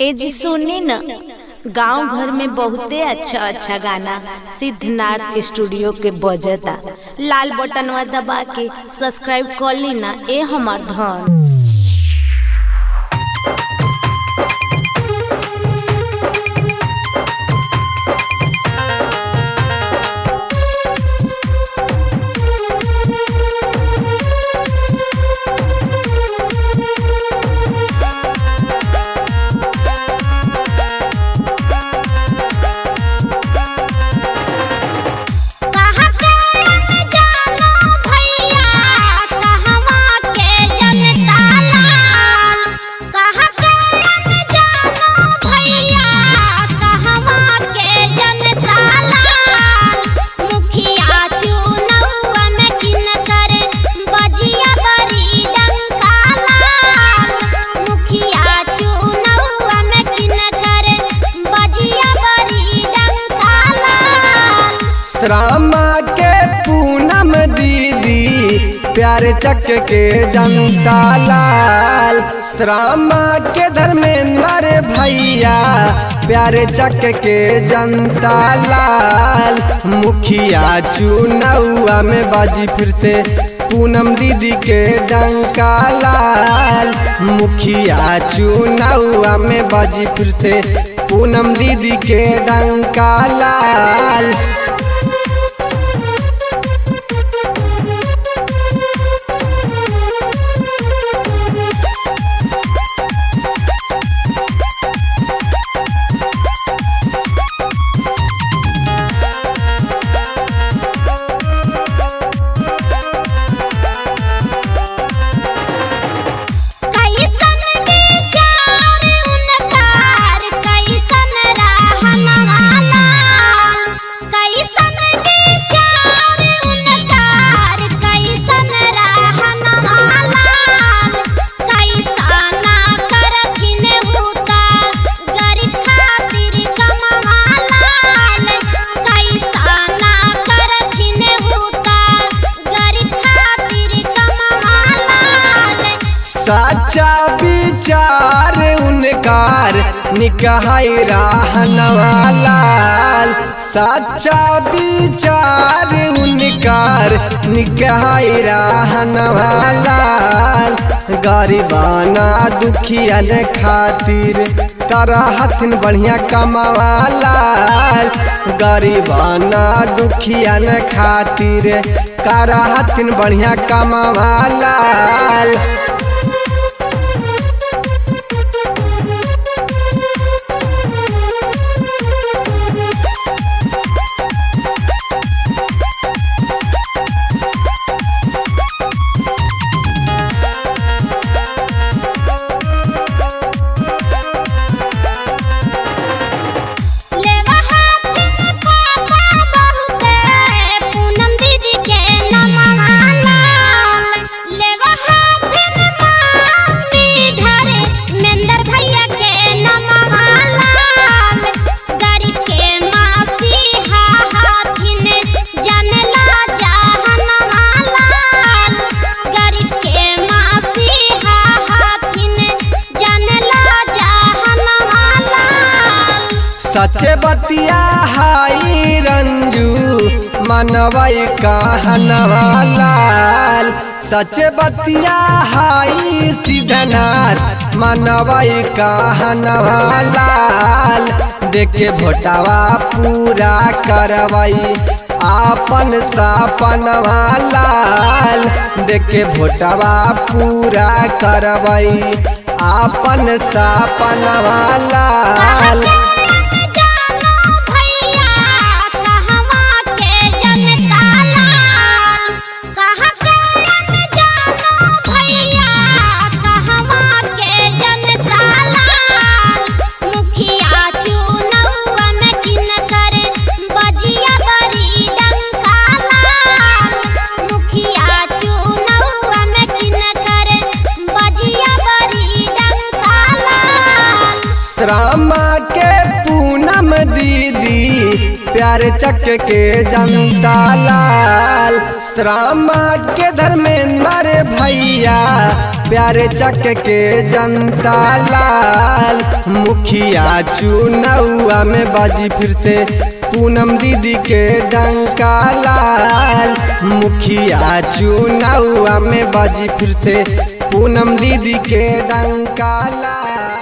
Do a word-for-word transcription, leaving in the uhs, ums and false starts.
ए जी सुनी न, गांव घर में बहुते अच्छा अच्छा गाना सिद्धनाथ स्टूडियो के बजता। लाल बटनवा दबा के सब्सक्राइब कर लेना। ए हमार धन के पूनम दीदी प्यार चक के जनता लाल श्रामा के धर्मेंद्र भैया प्यार चक के जनता लाल मुखिया चुनाव में बाजी फिर से पूनम दीदी के डंका लाल मुखिया चुनाव में बाजी फिर से पूनम दीदी के डंका लाल। सच्चा विचार उनकार निकाय रहनवा लाल सच्चा विचार उनकार निकाय रहनवा लाल गरीबाना दुखिया ने खातिर तारा हथिन बढ़िया कमावा लाल गरीबाना दुखिया ने खातिर तारा हथिन बढ़िया कमावा लाल। सच्चे बतिया हाई रंजू मनवाई कहनवा लाल सच्चे बतिया हाई सिद्धनाथ मनवाई कहनवा लाल देखे भोटावा पूरा करवाई आपन सपनवा लाल देखे भोटावा पूरा करवाई आपन सपनवा लाल। श्रामा के पूनम दीदी प्यार चक के जनता लाल श्रामा के धर्मेंद्र भैया प्यार चक के जनता लाल। मुखिया चुनावा में बाजी फिर से पूनम दीदी के डंका लाल। मुखिया चुनावा में बाजी फिर से पूनम दीदी के डंका लाल।